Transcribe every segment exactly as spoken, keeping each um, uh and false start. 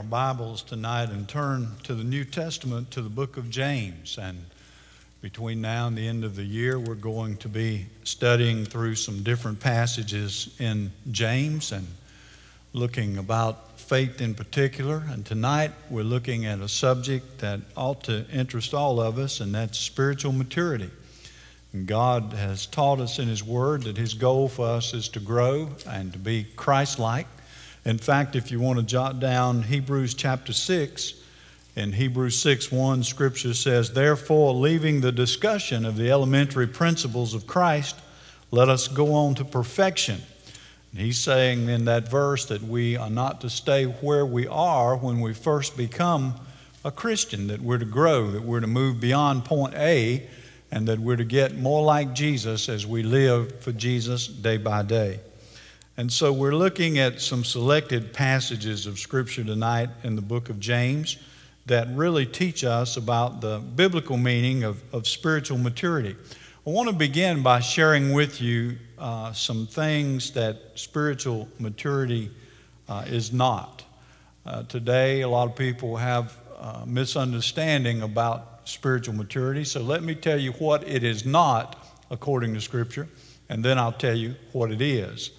our Bibles tonight and turn to the New Testament, to the book of James. And between now and the end of the year, we're going to be studying through some different passages in James and looking about faith in particular. And tonight, we're looking at a subject that ought to interest all of us, and that's spiritual maturity. And God has taught us in His Word that His goal for us is to grow and to be Christ-like. In fact, if you want to jot down Hebrews chapter six, in Hebrews six one, Scripture says, "Therefore, leaving the discussion of the elementary principles of Christ, let us go on to perfection." And he's saying in that verse that we are not to stay where we are when we first become a Christian, that we're to grow, that we're to move beyond point A, and that we're to get more like Jesus as we live for Jesus day by day. And so we're looking at some selected passages of Scripture tonight in the book of James that really teach us about the biblical meaning of, of spiritual maturity. I want to begin by sharing with you uh, some things that spiritual maturity uh, is not. Uh, today, a lot of people have uh, misunderstanding about spiritual maturity, so let me tell you what it is not according to Scripture, and then I'll tell you what it is.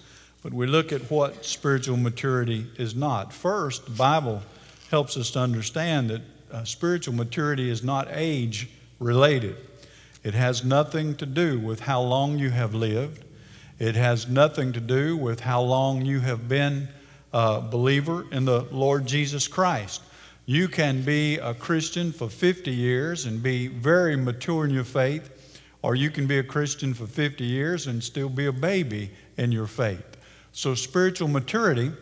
But we look at what spiritual maturity is not. First, the Bible helps us to understand that uh, spiritual maturity is not age-related. It has nothing to do with how long you have lived. It has nothing to do with how long you have been a believer in the Lord Jesus Christ. You can be a Christian for fifty years and be very mature in your faith, or you can be a Christian for fifty years and still be a baby in your faith. So spiritual maturity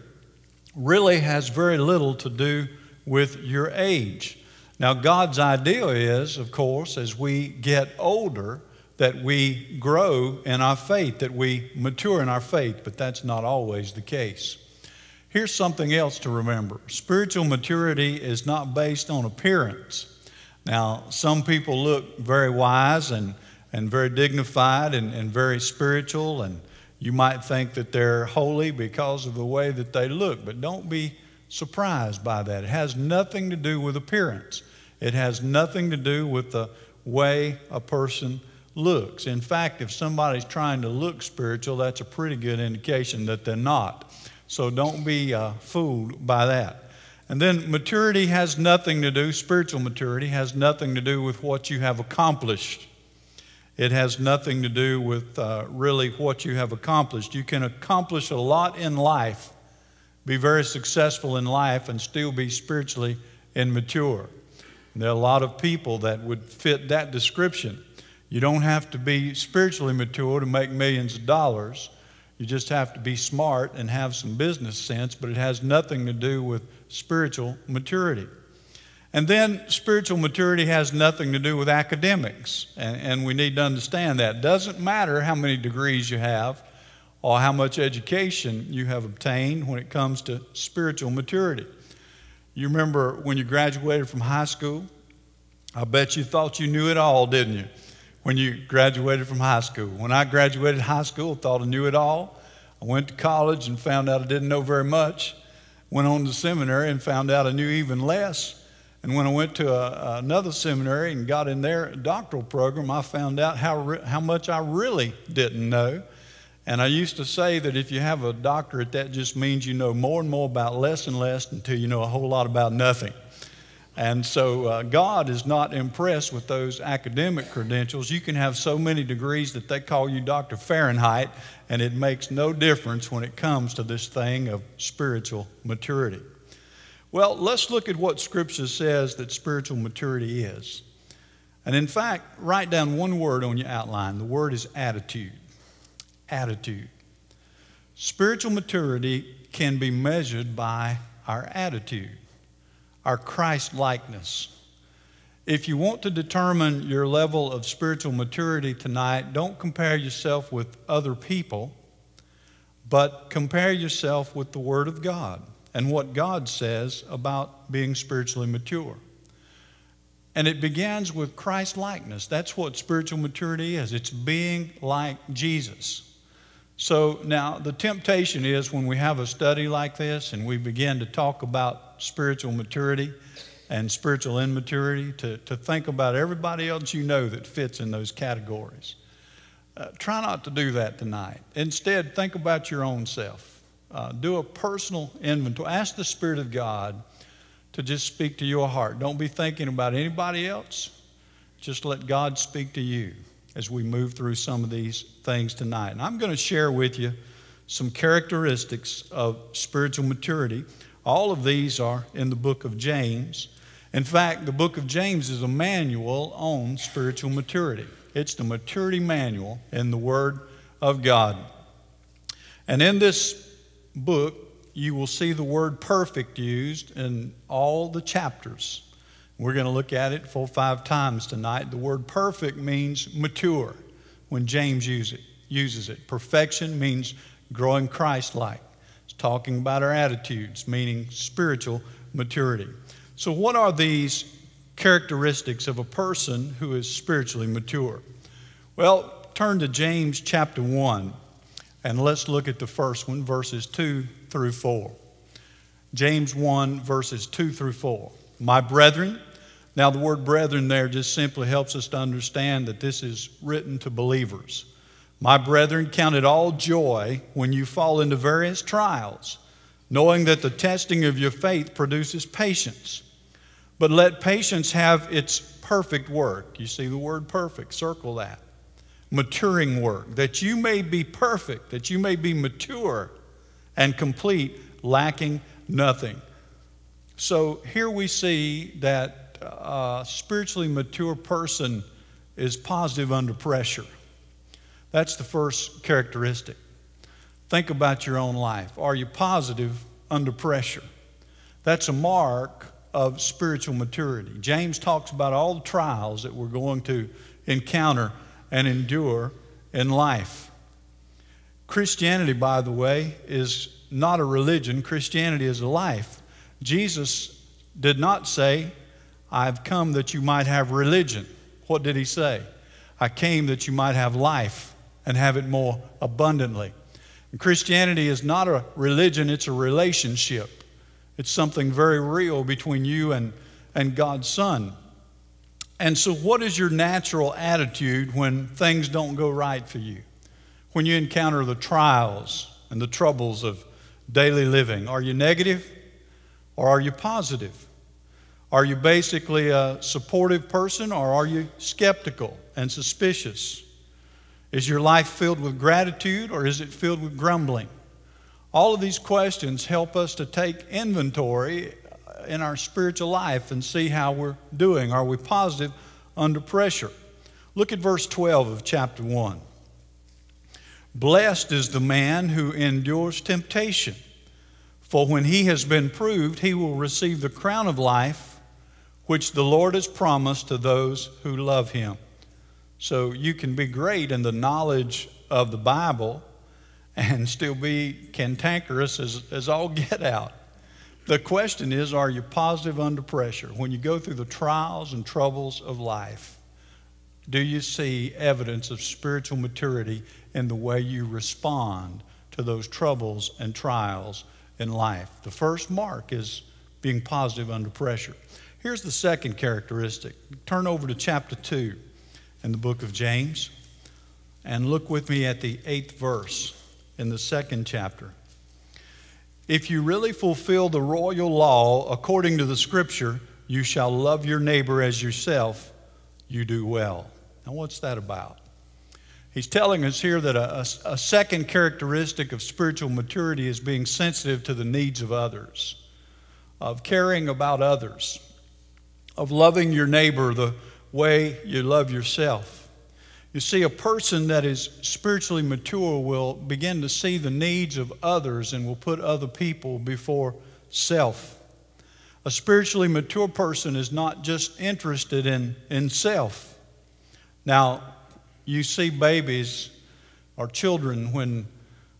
really has very little to do with your age. Now, God's idea is, of course, as we get older, that we grow in our faith, that we mature in our faith, but that's not always the case. Here's something else to remember. Spiritual maturity is not based on appearance. Now, some people look very wise and, and very dignified and, and very spiritual, and you might think that they're holy because of the way that they look, but don't be surprised by that. It has nothing to do with appearance. It has nothing to do with the way a person looks. In fact, if somebody's trying to look spiritual, that's a pretty good indication that they're not. So don't be uh, fooled by that. And then maturity has nothing to do, spiritual maturity has nothing to do with what you have accomplished. It has nothing to do with uh, really what you have accomplished. You can accomplish a lot in life, be very successful in life, and still be spiritually immature. And there are a lot of people that would fit that description. You don't have to be spiritually mature to make millions of dollars. You just have to be smart and have some business sense, but it has nothing to do with spiritual maturity. And then spiritual maturity has nothing to do with academics, and, and we need to understand that. It doesn't matter how many degrees you have or how much education you have obtained when it comes to spiritual maturity. You remember when you graduated from high school? I bet you thought you knew it all, didn't you, when you graduated from high school? When I graduated high school, I thought I knew it all. I went to college and found out I didn't know very much. Went on to seminary and found out I knew even less. And when I went to a, another seminary and got in their doctoral program, I found out how, how much I really didn't know. And I used to say that if you have a doctorate, that just means you know more and more about less and less until you know a whole lot about nothing. And so uh, God is not impressed with those academic credentials. You can have so many degrees that they call you Doctor Fahrenheit, and it makes no difference when it comes to this thing of spiritual maturity. Well, let's look at what Scripture says that spiritual maturity is. And in fact, write down one word on your outline. The word is attitude. Attitude. Spiritual maturity can be measured by our attitude, our Christ-likeness. If you want to determine your level of spiritual maturity tonight, don't compare yourself with other people, but compare yourself with the Word of God and what God says about being spiritually mature. And it begins with Christ-likeness. That's what spiritual maturity is. It's being like Jesus. So now the temptation is when we have a study like this and we begin to talk about spiritual maturity and spiritual immaturity, to, to think about everybody else you know that fits in those categories. Uh, try not to do that tonight. Instead, think about your own self. Uh, do a personal inventory. Ask the Spirit of God to just speak to your heart. Don't be thinking about anybody else. Just let God speak to you as we move through some of these things tonight. And I'm going to share with you some characteristics of spiritual maturity. All of these are in the book of James. In fact, the book of James is a manual on spiritual maturity. It's the maturity manual in the Word of God. And in this book, you will see the word perfect used in all the chapters. We're going to look at it four or five times tonight. The word perfect means mature when James use it, uses it. Perfection means growing Christ-like. It's talking about our attitudes, meaning spiritual maturity. So what are these characteristics of a person who is spiritually mature? Well, turn to James chapter one, and let's look at the first one, verses two through four. James one, verses two through four. My brethren. Now, the word brethren there just simply helps us to understand that this is written to believers. My brethren, count it all joy when you fall into various trials, knowing that the testing of your faith produces patience. But let patience have its perfect work. You see the word perfect, circle that. Maturing work, that you may be perfect, that you may be mature and complete, lacking nothing. So here we see that a spiritually mature person is positive under pressure. That's the first characteristic. Think about your own life. Are you positive under pressure? That's a mark of spiritual maturity. James talks about all the trials that we're going to encounter and endure in life. Christianity, by the way, is not a religion. Christianity is a life. Jesus did not say, I've come that you might have religion. What did he say? I came that you might have life and have it more abundantly. And Christianity is not a religion, it's a relationship. It's something very real between you and, and God's Son. And so what is your natural attitude when things don't go right for you? When you encounter the trials and the troubles of daily living, are you negative or are you positive? Are you basically a supportive person or are you skeptical and suspicious? Is your life filled with gratitude or is it filled with grumbling? All of these questions help us to take inventory in our spiritual life and see how we're doing. Are we positive under pressure? Look at verse twelve of chapter one. Blessed is the man who endures temptation, for when he has been proved, he will receive the crown of life, which the Lord has promised to those who love him. So you can be great in the knowledge of the Bible and still be cantankerous as, as all get out. The question is, are you positive under pressure? When you go through the trials and troubles of life, do you see evidence of spiritual maturity in the way you respond to those troubles and trials in life? The first mark is being positive under pressure. Here's the second characteristic. Turn over to chapter two in the book of James and look with me at the eighth verse in the second chapter. If you really fulfill the royal law according to the Scripture, you shall love your neighbor as yourself, you do well. Now, what's that about? He's telling us here that a, a, a second characteristic of spiritual maturity is being sensitive to the needs of others, of caring about others, of loving your neighbor the way you love yourself. You see, a person that is spiritually mature will begin to see the needs of others and will put other people before self. A spiritually mature person is not just interested in, in self. Now, you see babies or children when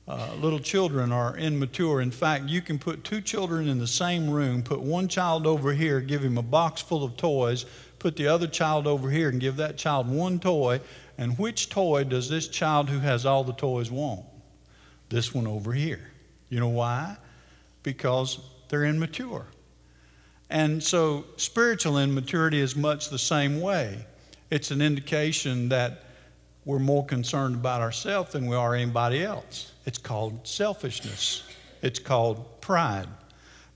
uh, little children are immature. In fact, you can put two children in the same room, put one child over here, give him a box full of toys, put the other child over here and give that child one toy. And which toy does this child who has all the toys want? This one over here. You know why? Because they're immature. And so spiritual immaturity is much the same way. It's an indication that we're more concerned about ourselves than we are anybody else. It's called selfishness. It's called pride.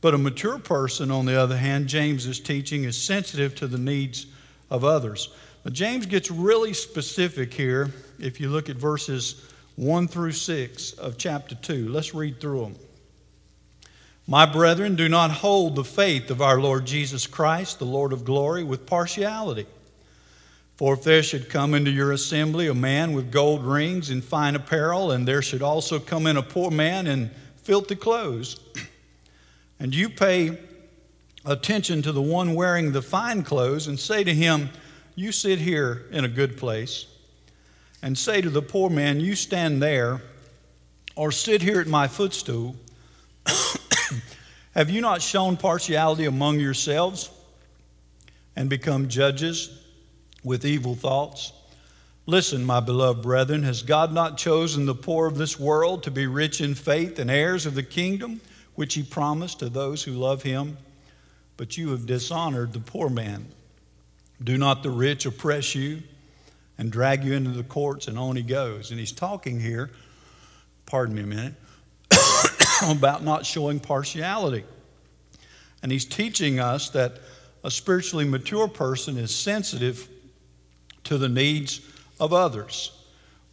But a mature person, on the other hand, James's teaching is sensitive to the needs of others. But James gets really specific here if you look at verses one through six of chapter two. Let's read through them. My brethren, do not hold the faith of our Lord Jesus Christ, the Lord of glory, with partiality. For if there should come into your assembly a man with gold rings and fine apparel, and there should also come in a poor man in filthy clothes, and you pay attention to the one wearing the fine clothes and say to him, you sit here in a good place, and say to the poor man, you stand there, or sit here at my footstool, have you not shown partiality among yourselves and become judges with evil thoughts? Listen, my beloved brethren, has God not chosen the poor of this world to be rich in faith and heirs of the kingdom which he promised to those who love him? But you have dishonored the poor man. Do not the rich oppress you and drag you into the courts? And on he goes. And he's talking here, pardon me a minute, about not showing partiality. And he's teaching us that a spiritually mature person is sensitive to the needs of others,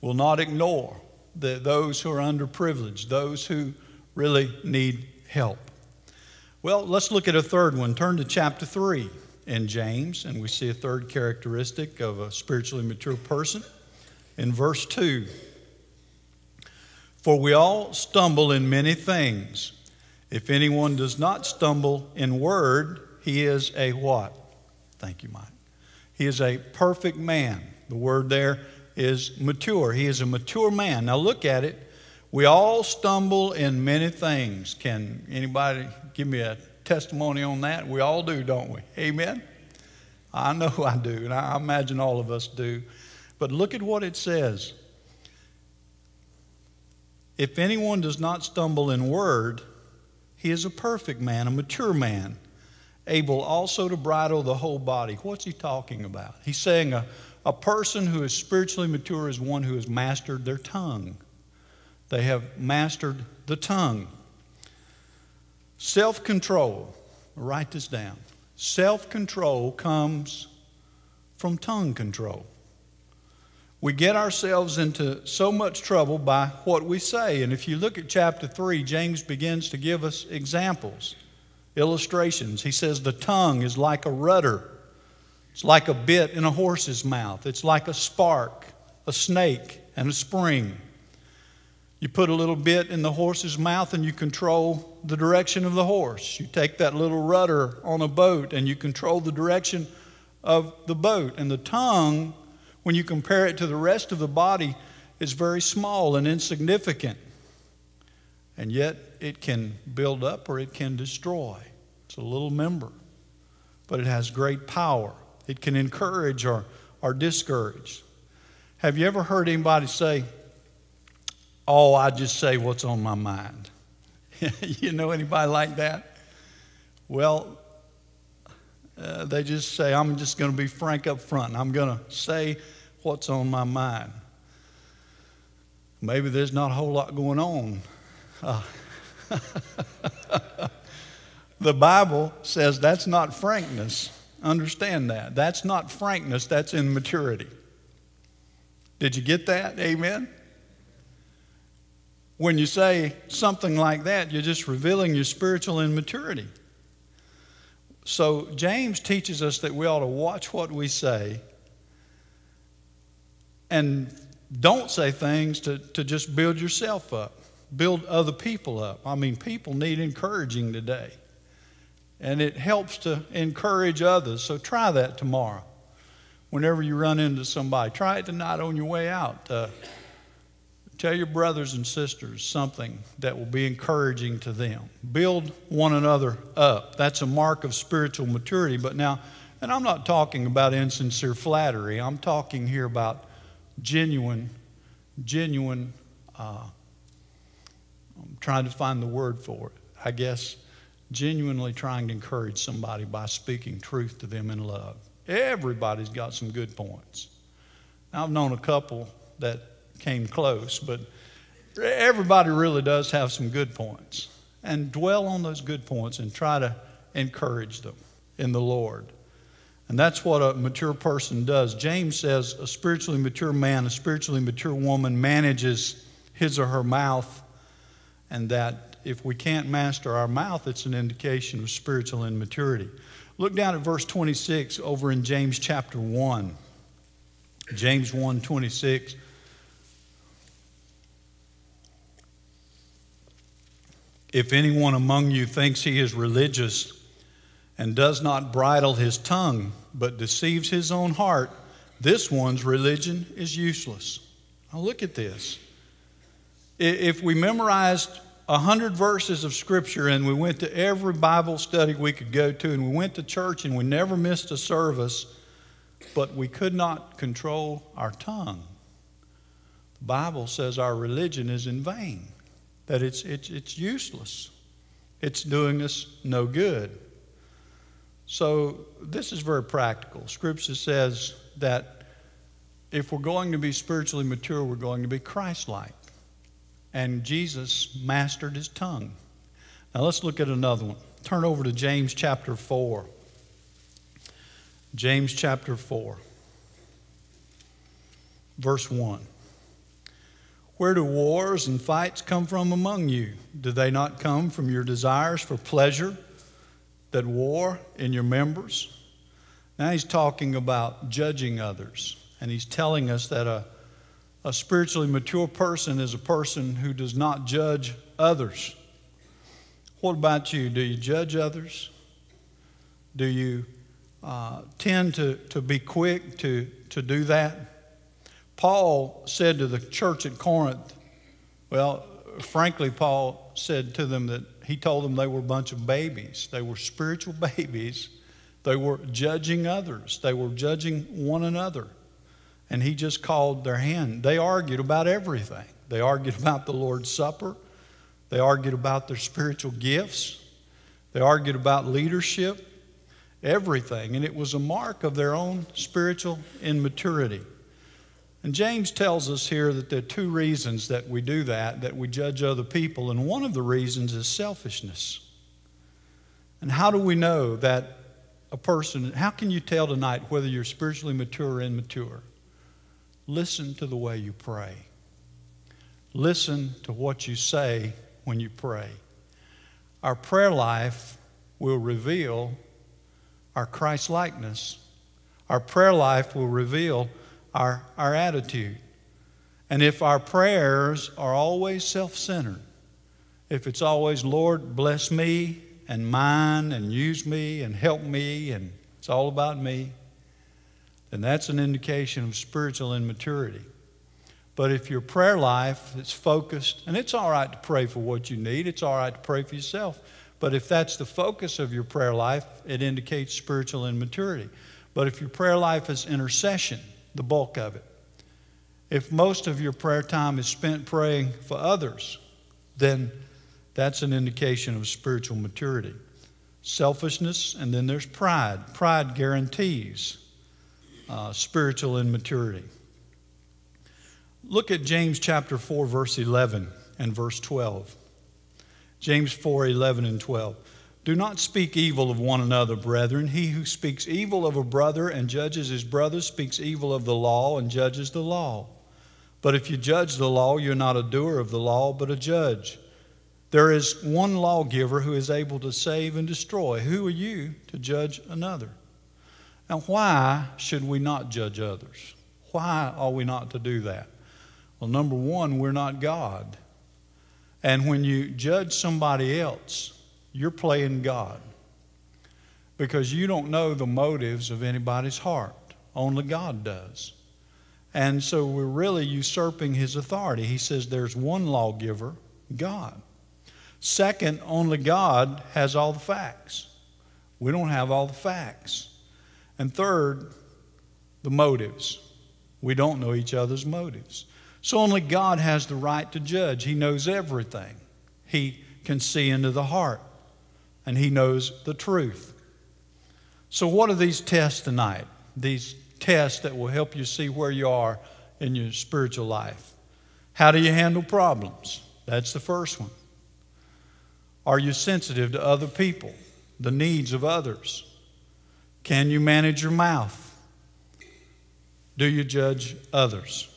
will not ignore the, those who are underprivileged, those who really need help. Well, let's look at a third one. Turn to chapter three in James, and we see a third characteristic of a spiritually mature person in verse two. For we all stumble in many things. If anyone does not stumble in word, he is a what? Thank you, Mike. He is a perfect man. The word there is mature. He is a mature man. Now look at it. We all stumble in many things. Can anybody give me a testimony on that? We all do, don't we? Amen? I know I do, and I imagine all of us do. But look at what it says. If anyone does not stumble in word, he is a perfect man, a mature man, able also to bridle the whole body. What's he talking about? He's saying a, a person who is spiritually mature is one who has mastered their tongue. They have mastered the tongue. Self-control, write this down. Self-control comes from tongue control. We get ourselves into so much trouble by what we say. And if you look at chapter three, James begins to give us examples, illustrations. He says the tongue is like a rudder. It's like a bit in a horse's mouth. It's like a spark, a snake, and a spring. You put a little bit in the horse's mouth and you control the direction of the horse. You take that little rudder on a boat and you control the direction of the boat. And the tongue, when you compare it to the rest of the body, it's very small and insignificant. And yet it can build up or it can destroy. It's a little member, but it has great power. It can encourage or, or discourage. Have you ever heard anybody say, oh, I just say what's on my mind? You know anybody like that? Well, Uh, they just say, I'm just going to be frank up front. I'm going to say what's on my mind. Maybe there's not a whole lot going on. Uh, the Bible says that's not frankness. Understand that. That's not frankness. That's immaturity. Did you get that? Amen? When you say something like that, you're just revealing your spiritual immaturity. So James teaches us that we ought to watch what we say and don't say things to, to just build yourself up, build other people up. I mean, people need encouraging today, and it helps to encourage others. So try that tomorrow whenever you run into somebody. Try it tonight on your way out. Uh, tell your brothers and sisters something that will be encouraging to them. Build one another up. That's a mark of spiritual maturity. But now, and I'm not talking about insincere flattery. I'm talking here about genuine, genuine, uh, I'm trying to find the word for it. I guess genuinely trying to encourage somebody by speaking truth to them in love. Everybody's got some good points. Now, I've known a couple that came close, but everybody really does have some good points. And dwell on those good points and try to encourage them in the Lord. And that's what a mature person does. James says a spiritually mature man, a spiritually mature woman manages his or her mouth, and that if we can't master our mouth, it's an indication of spiritual immaturity. Look down at verse twenty-six over in James chapter one. James one twenty-six. If anyone among you thinks he is religious and does not bridle his tongue, but deceives his own heart, this one's religion is useless. Now look at this. If we memorized a hundred verses of Scripture and we went to every Bible study we could go to and we went to church and we never missed a service, but we could not control our tongue, the Bible says our religion is in vain, that it's, it's, it's useless. It's doing us no good. So this is very practical. Scripture says that if we're going to be spiritually mature, we're going to be Christ-like. And Jesus mastered his tongue. Now let's look at another one. Turn over to James chapter four. James chapter four, verse one. Where do wars and fights come from among you? Do they not come from your desires for pleasure that war in your members? Now he's talking about judging others, and he's telling us that a, a spiritually mature person is a person who does not judge others. What about you? Do you judge others? Do you uh, tend to, to be quick to, to do that? Paul said to the church at Corinth, well, frankly, Paul said to them that he told them they were a bunch of babies. They were spiritual babies. They were judging others. They were judging one another. And he just called their hand. They argued about everything. They argued about the Lord's Supper. They argued about their spiritual gifts. They argued about leadership, everything. And it was a mark of their own spiritual immaturity. And James tells us here that there are two reasons that we do that, that we judge other people, and one of the reasons is selfishness. And how do we know that a person, how can you tell tonight whether you're spiritually mature or immature? Listen to the way you pray. Listen to what you say when you pray. Our prayer life will reveal our Christ-likeness. Our prayer life will reveal Our, our attitude. And if our prayers are always self-centered, if it's always, Lord, bless me and mine and use me and help me and it's all about me, then that's an indication of spiritual immaturity. But if your prayer life is focused, and it's all right to pray for what you need, it's all right to pray for yourself, but if that's the focus of your prayer life, it indicates spiritual immaturity. But if your prayer life is intercession, the bulk of it, if most of your prayer time is spent praying for others, then that's an indication of spiritual maturity. Selfishness, and then there's pride. Pride guarantees uh, spiritual immaturity. Look at James chapter four, verse eleven and verse twelve. James four, eleven and twelve. Do not speak evil of one another, brethren. He who speaks evil of a brother and judges his brother speaks evil of the law and judges the law. But if you judge the law, you're not a doer of the law, but a judge. There is one lawgiver who is able to save and destroy. Who are you to judge another? Now, why should we not judge others? Why are we not to do that? Well, number one, we're not God. And when you judge somebody else, you're playing God, because you don't know the motives of anybody's heart. Only God does. And so we're really usurping his authority. He says there's one lawgiver, God. Second, only God has all the facts. We don't have all the facts. And third, the motives. We don't know each other's motives. So only God has the right to judge. He knows everything. He can see into the heart. and he knows the truth. So what are these tests tonight? These tests that will help you see where you are in your spiritual life. How do you handle problems? That's the first one. Are you sensitive to other people, the needs of others? Can you manage your mouth? Do you judge others?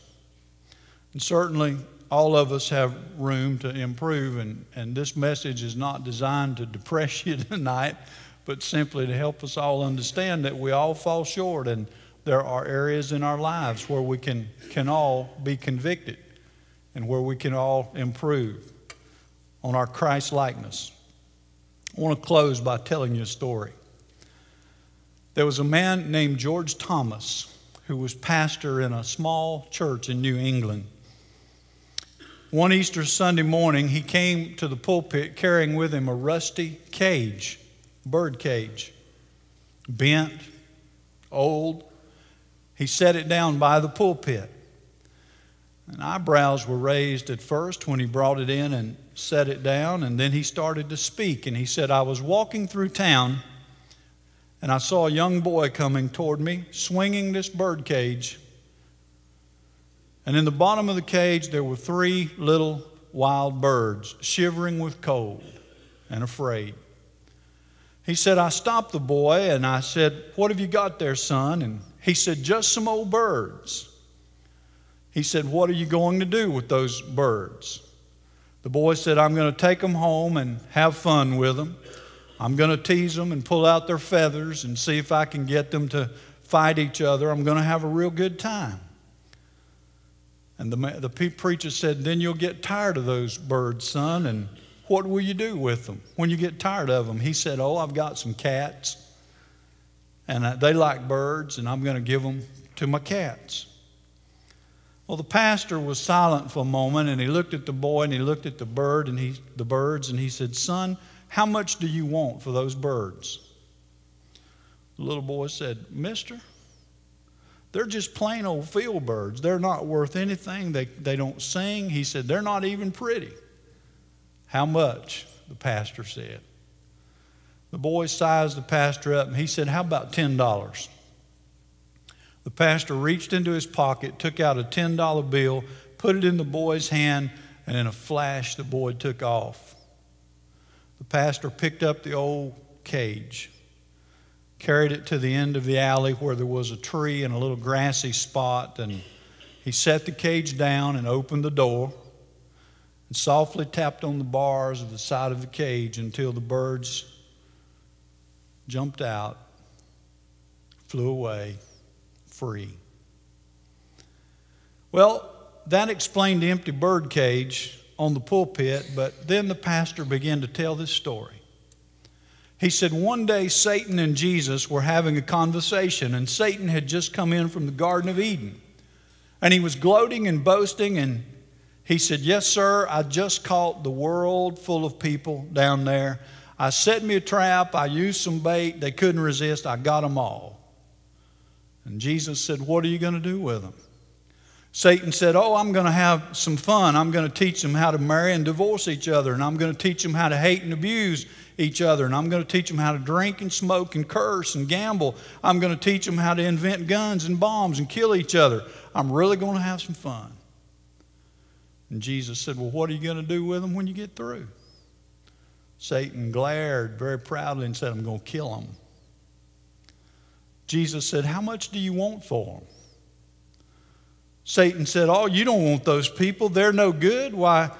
And certainly, all of us have room to improve, and, and this message is not designed to depress you tonight, but simply to help us all understand that we all fall short, and there are areas in our lives where we can, can all be convicted and where we can all improve on our Christ-likeness. I want to close by telling you a story. There was a man named George Thomas who was pastor in a small church in New England. One Easter Sunday morning, he came to the pulpit carrying with him a rusty cage, bird cage, bent, old. He set it down by the pulpit. And eyebrows were raised at first when he brought it in and set it down, and then he started to speak. And he said, "I was walking through town, and I saw a young boy coming toward me, swinging this bird cage. And in the bottom of the cage, there were three little wild birds, shivering with cold and afraid." He said, "I stopped the boy, and I said, 'What have you got there, son?' And he said, 'Just some old birds.' He said, 'What are you going to do with those birds?' The boy said, 'I'm going to take them home and have fun with them. I'm going to tease them and pull out their feathers and see if I can get them to fight each other. I'm going to have a real good time.' And the, the preacher said, 'Then you'll get tired of those birds, son, and what will you do with them when you get tired of them?' He said, 'Oh, I've got some cats, and they like birds, and I'm going to give them to my cats.'" Well, the pastor was silent for a moment, and he looked at the boy, and he looked at the bird, and he, the birds, and he said, "Son, how much do you want for those birds?" The little boy said, "Mister, they're just plain old field birds. They're not worth anything. They, they don't sing." He said, "They're not even pretty." "How much?" the pastor said. The boy sized the pastor up, and he said, "How about ten dollars? The pastor reached into his pocket, took out a ten dollar bill, put it in the boy's hand, and in a flash, the boy took off. The pastor picked up the old cage, carried it to the end of the alley where there was a tree and a little grassy spot, and he set the cage down and opened the door and softly tapped on the bars of the side of the cage until the birds jumped out, flew away, free. Well, that explained the empty bird cage on the pulpit, but then the pastor began to tell this story. He said, "One day Satan and Jesus were having a conversation, and Satan had just come in from the Garden of Eden, and he was gloating and boasting, and he said, 'Yes, sir, I just caught the world full of people down there. I set me a trap, I used some bait, they couldn't resist, I got them all.' And Jesus said, 'What are you going to do with them?' Satan said, 'Oh, I'm going to have some fun. I'm going to teach them how to marry and divorce each other. And I'm going to teach them how to hate and abuse each other. And I'm going to teach them how to drink and smoke and curse and gamble. I'm going to teach them how to invent guns and bombs and kill each other. I'm really going to have some fun.' And Jesus said, 'Well, what are you going to do with them when you get through?' Satan glared very proudly and said, 'I'm going to kill them.' Jesus said, 'How much do you want for them?' Satan said, 'Oh, you don't want those people. They're no good. Why,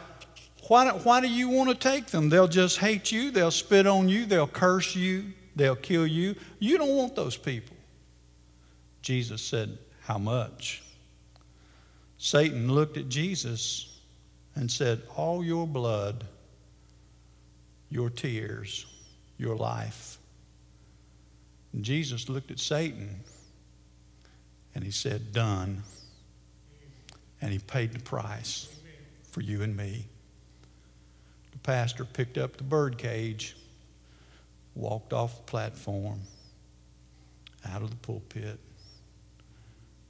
why, why do you want to take them? They'll just hate you. They'll spit on you. They'll curse you. They'll kill you. You don't want those people.' Jesus said, 'How much?' Satan looked at Jesus and said, 'All your blood, your tears, your life.' And Jesus looked at Satan and he said, 'Done.' And he paid the price for you and me." The pastor picked up the bird cage, walked off the platform, out of the pulpit,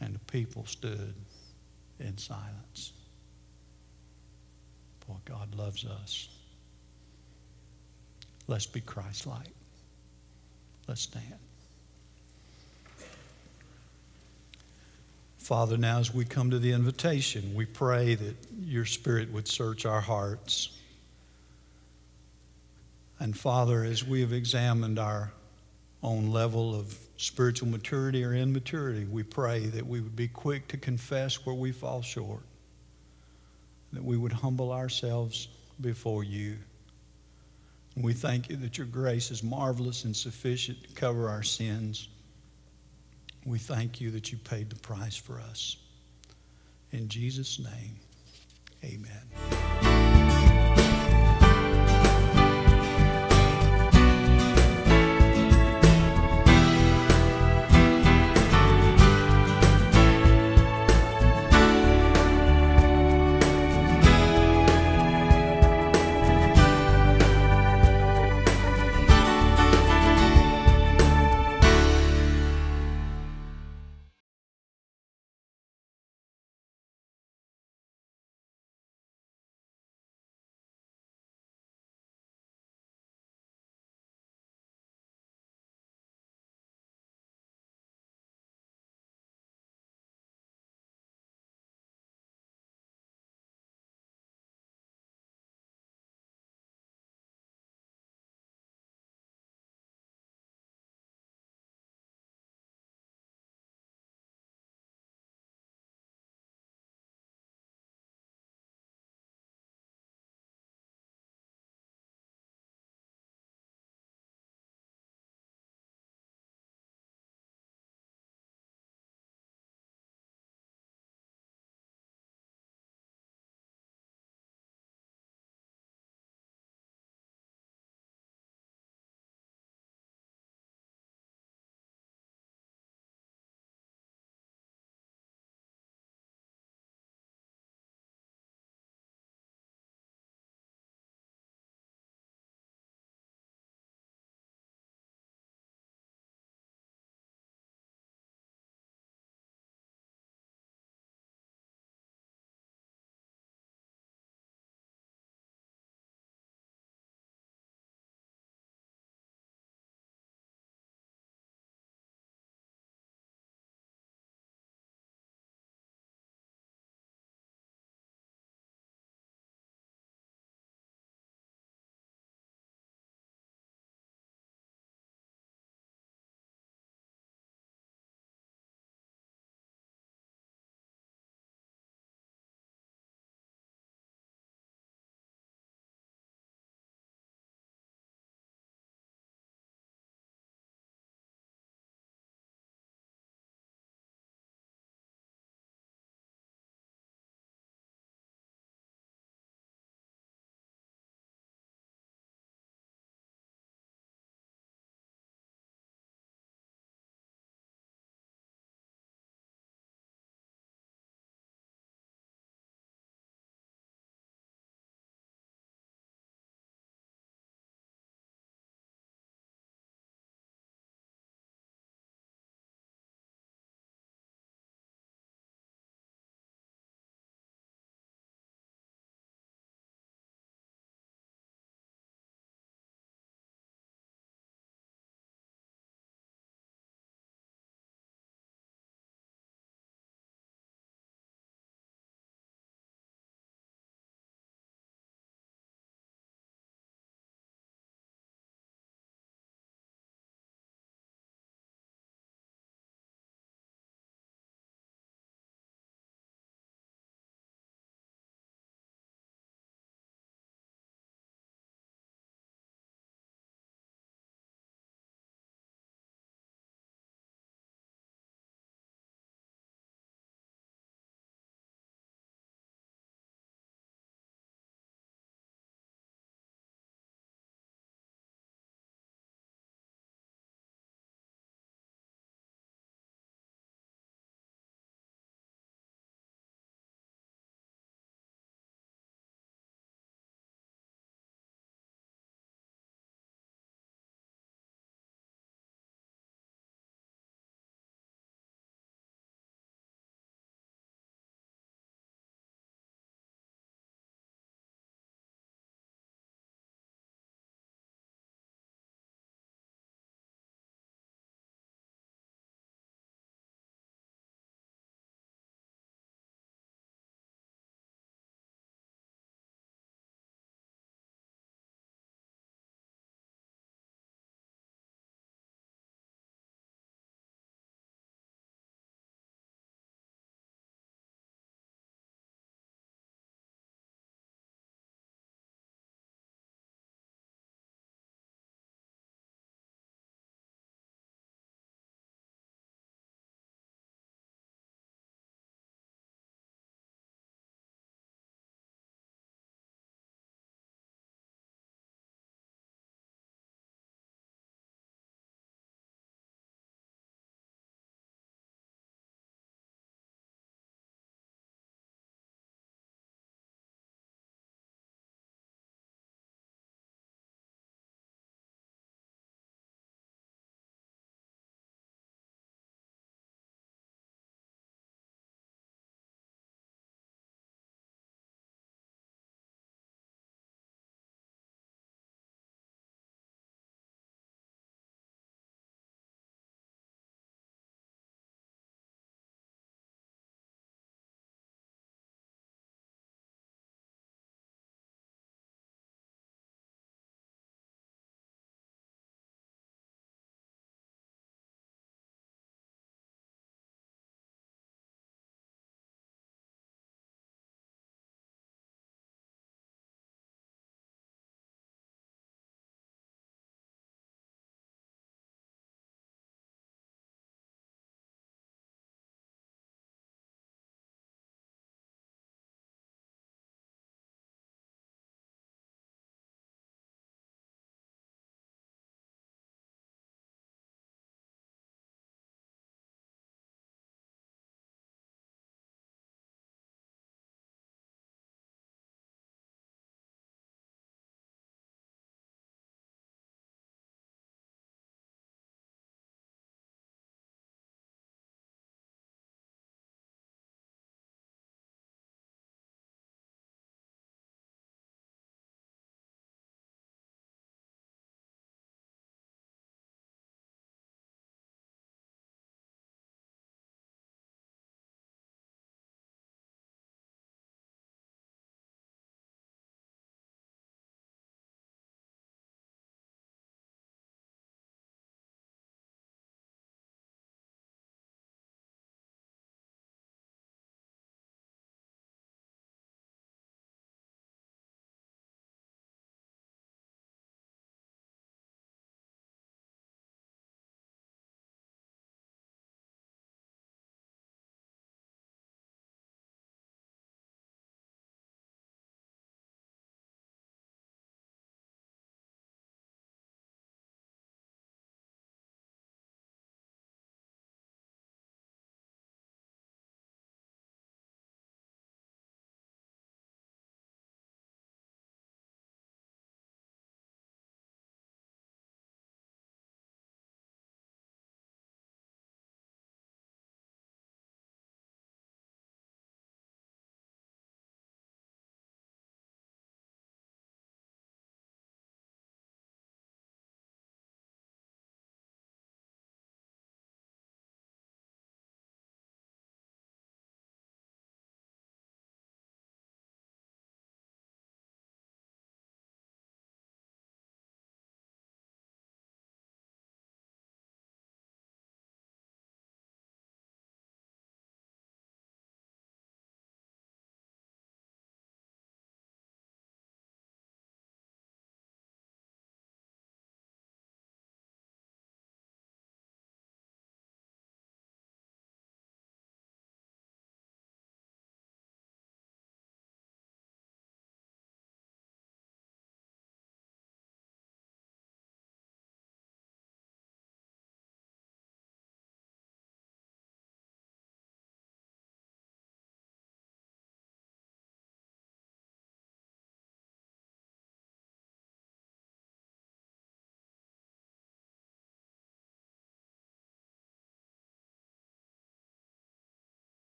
and the people stood in silence. Boy, God loves us. Let's be Christ-like. Let's stand. Father, now as we come to the invitation, we pray that your Spirit would search our hearts. And Father, as we have examined our own level of spiritual maturity or immaturity, we pray that we would be quick to confess where we fall short, that we would humble ourselves before you. And we thank you that your grace is marvelous and sufficient to cover our sins. We thank you that you paid the price for us. In Jesus' name, amen.